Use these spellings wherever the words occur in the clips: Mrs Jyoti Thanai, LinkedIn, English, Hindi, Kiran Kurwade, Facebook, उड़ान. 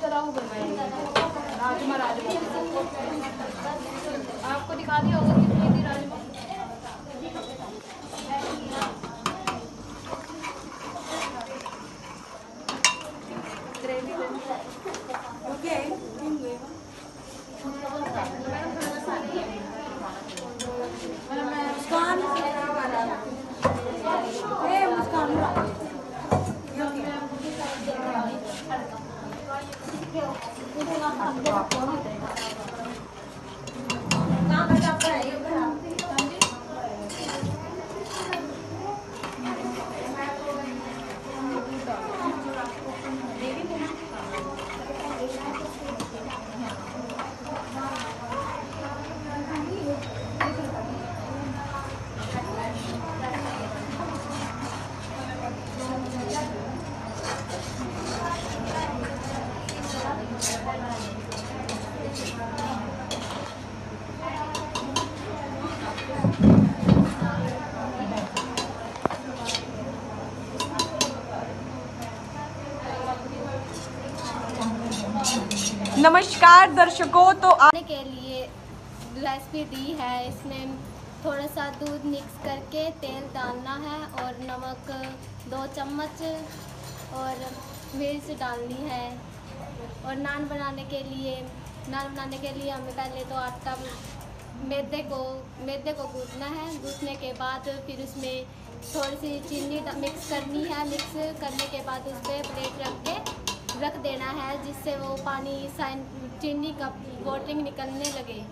राजमा आपको दिखा दिया होगा कितनी थी राजमा। ओके नमस्कार दर्शकों, तो आने के लिए रेसिपी दी है। इसमें थोड़ा सा दूध मिक्स करके तेल डालना है और नमक 2 चम्मच और मिर्च डालनी है। और नान बनाने के लिए हमें पहले तो आटा मैदे को गूंथना है। गूंथने के बाद फिर उसमें थोड़ी सी चीनी मिक्स करनी है। मिक्स करने के बाद उस पर प्लेट रख देना है, जिससे वो पानी चीनी का कोटिंग निकलने लगे।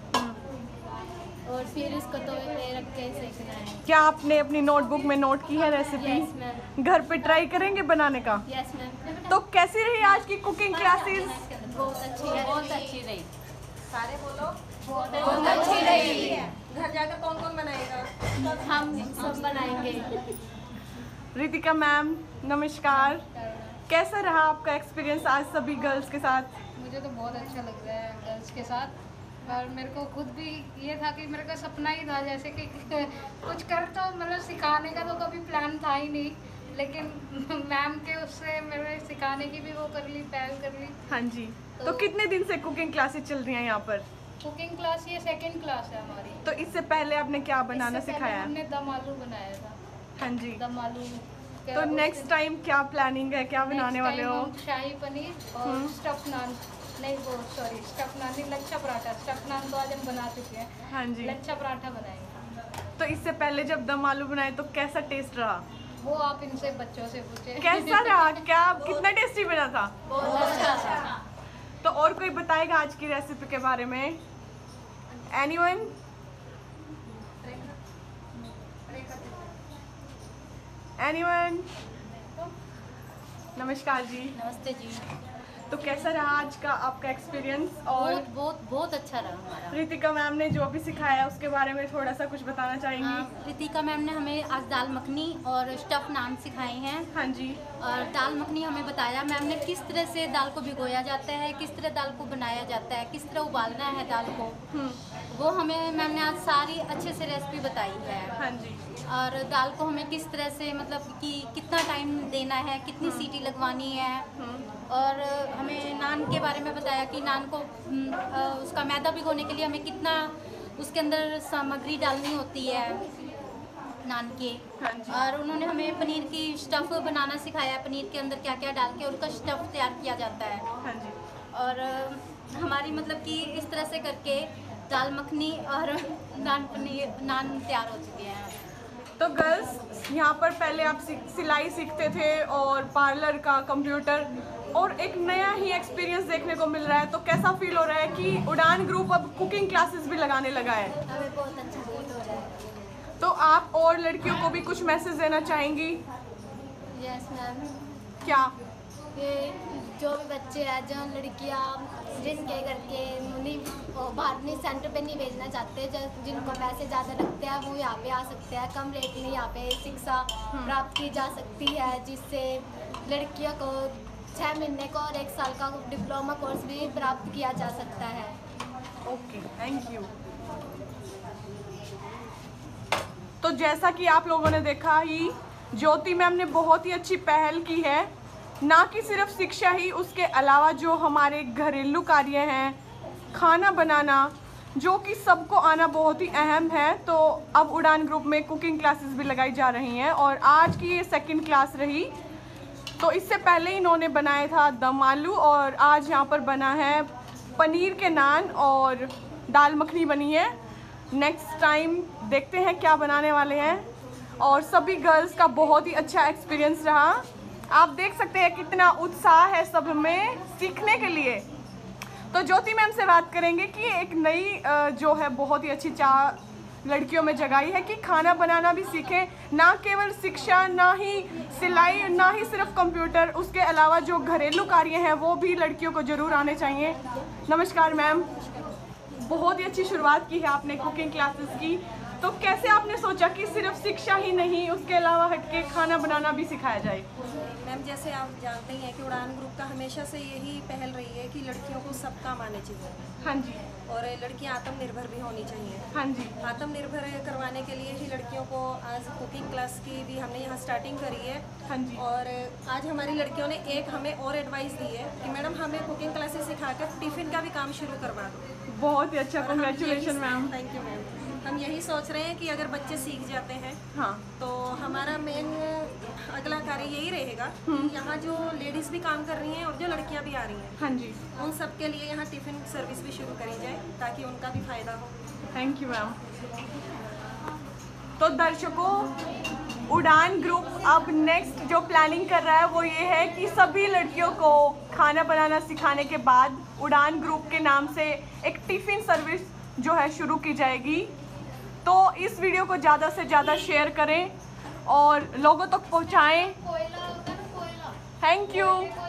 और फिर इसको तो रख के सेकना है। क्या आपने अपनी नोटबुक में नोट की है रेसिपी? घर पे ट्राई करेंगे बनाने का? Yes ma'am. तो कैसी रही आज की कुकिंग क्लासेस? बहुत अच्छी रही। सारे बोलो बहुत अच्छी रही। घर जाकर कौन कौन बनाएगा? हम सब बनाएंगे। रितिका मैम नमस्कार, कैसा रहा आपका एक्सपीरियंस आज सभी गर्ल्स के साथ? मुझे तो बहुत अच्छा लग रहा है गर्ल्स के साथ। और मेरे को खुद भी ये था कि मेरे को सपना ही था जैसे कि कुछ कर, तो मतलब सिखाने का तो कभी प्लान था ही नहीं, लेकिन मैम के उससे मेरे सिखाने की भी वो कर ली, पहल कर ली। हाँ जी। तो कितने दिन से कुकिंग क्लासेस चल रही हैं यहाँ पर? कुकिंग क्लास ये 2nd क्लास है हमारी। तो इससे पहले आपने क्या बनाना सिखाया? हमने दम आलू बनाया था। हाँ जी, दम आलू। तो नेक्स्ट टाइम क्या प्लानिंग है, क्या बनाने वाले हो? शाही पनीर और स्टफ नान। नहीं वो सॉरी, स्टफ नान नहीं, लच्छा पराठा। स्टफ नान तो आज हम बना चुके हैं। हाँ जी, लच्छा पराठा बनाएंगे। तो इससे पहले जब दम आलू बनाए तो कैसा टेस्ट रहा? वो आप इनसे बच्चों से पूछे कैसा रहा, क्या कितना टेस्टी बना था? बहुत अच्छा। तो और कोई बताएगा आज की रेसिपी के बारे में? एनीवन? एनीवन? नमस्कार जी। नमस्ते जी। तो कैसा रहा आज का आपका एक्सपीरियंस? और बहुत अच्छा रहा हमारा। रितिका मैम ने जो अभी सिखाया उसके बारे में थोड़ा सा कुछ बताना चाहेंगी? रितिका मैम ने हमें आज दाल मखनी और स्टफ नान सिखाए हैं। हाँ जी। और दाल मखनी हमें बताया मैम ने किस तरह से दाल को भिगोया जाता है, किस तरह दाल को बनाया जाता है, किस तरह उबालना है दाल को। वो हमें मैम ने आज सारी अच्छे से रेसिपी बताई है। हाँ जी। और दाल को हमें किस तरह से मतलब कि कितना टाइम देना है, कितनी सीटी लगवानी है। और हमें नान के बारे में बताया कि नान को उसका मैदा भिगोने के लिए हमें कितना उसके अंदर सामग्री डालनी होती है नान के। और उन्होंने हमें पनीर की स्टफ़ बनाना सिखाया, पनीर के अंदर क्या क्या डाल के उनका स्टफ़ तैयार किया जाता है। और हमारी मतलब कि इस तरह से करके दाल मखनी और नान तैयार हो चुके हैं। तो गर्ल्स, यहाँ पर पहले आप सिलाई सीखते थे और पार्लर का, कंप्यूटर, और एक नया ही एक्सपीरियंस देखने को मिल रहा है। तो कैसा फील हो रहा है कि उड़ान ग्रुप अब कुकिंग क्लासेस भी लगाने लगा है? हमें बहुत अच्छा फील हो रहा है। तो आप और लड़कियों को भी कुछ मैसेज देना चाहेंगी? Yes ma'am. क्या ये जो भी बच्चे हैं, जो लड़कियाँ जिनके घर के बाहर सेंटर पे नहीं भेजना चाहते, जिनको पैसे ज़्यादा लगते हैं, वो यहाँ पे आ सकते हैं। कम रेट में यहाँ पे शिक्षा प्राप्त की जा सकती है, जिससे लड़कियों को 6 महीने का और 1 साल का डिप्लोमा कोर्स भी प्राप्त किया जा सकता है। Okay, thank you. तो जैसा कि आप लोगों ने देखा ही, ज्योति मैम ने बहुत ही अच्छी पहल की है ना कि सिर्फ शिक्षा ही, उसके अलावा जो हमारे घरेलू कार्य हैं, खाना बनाना, जो कि सबको आना बहुत ही अहम है। तो अब उड़ान ग्रुप में कुकिंग क्लासेस भी लगाई जा रही हैं और आज की ये सेकंड क्लास रही। तो इससे पहले इन्होंने बनाया था दम आलू और आज यहाँ पर बना है पनीर के नान और दाल मखनी बनी है। नेक्स्ट टाइम देखते हैं क्या बनाने वाले हैं। और सभी गर्ल्स का बहुत ही अच्छा एक्सपीरियंस रहा। आप देख सकते हैं कितना उत्साह है सब में सीखने के लिए। तो ज्योति मैम से बात करेंगे कि एक नई जो है बहुत ही अच्छी चाह लड़कियों में जगाई है कि खाना बनाना भी सीखें, ना केवल शिक्षा, ना ही सिलाई, ना ही सिर्फ कंप्यूटर, उसके अलावा जो घरेलू कार्य हैं वो भी लड़कियों को ज़रूर आने चाहिए। नमस्कार मैम, बहुत ही अच्छी शुरुआत की है आपने कुकिंग क्लासेस की, तो कैसे आपने सोचा कि सिर्फ शिक्षा ही नहीं, उसके अलावा हटके खाना बनाना भी सिखाया जाए? मैम जैसे आप जानते ही हैं कि उड़ान ग्रुप का हमेशा से यही पहल रही है कि लड़कियों को सब काम आने चाहिए। हाँ जी। और लड़कियां आत्मनिर्भर भी होनी चाहिए। हाँ जी। आत्मनिर्भर करवाने के लिए ही लड़कियों को आज कुकिंग क्लास की भी हमने यहाँ स्टार्टिंग करी है। हाँ जी। और आज हमारी लड़कियों ने एक हमें और एडवाइस दी है कि मैडम हमें कुकिंग क्लासेस सिखाकर टिफिन का भी काम शुरू करवा दो। बहुत ही अच्छा, congratulation ma'am. Thank you ma'am. हम यही सोच रहे हैं कि अगर बच्चे सीख जाते हैं, हाँ, तो हमारा मेन अगला कार्य यही रहेगा कि यहाँ जो लेडीज़ भी काम कर रही हैं और जो लड़कियाँ भी आ रही हैं, हाँ जी, उन सब के लिए यहाँ टिफ़िन सर्विस भी शुरू करी जाए ताकि उनका भी फायदा हो। Thank you ma'am. तो दर्शकों, उड़ान ग्रुप अब नेक्स्ट जो प्लानिंग कर रहा है वो ये है कि सभी लड़कियों को खाना बनाना सिखाने के बाद उड़ान ग्रुप के नाम से एक टिफ़िन सर्विस जो है शुरू की जाएगी। तो इस वीडियो को ज़्यादा से ज़्यादा शेयर करें और लोगों तक पहुँचाएँ। Thank you.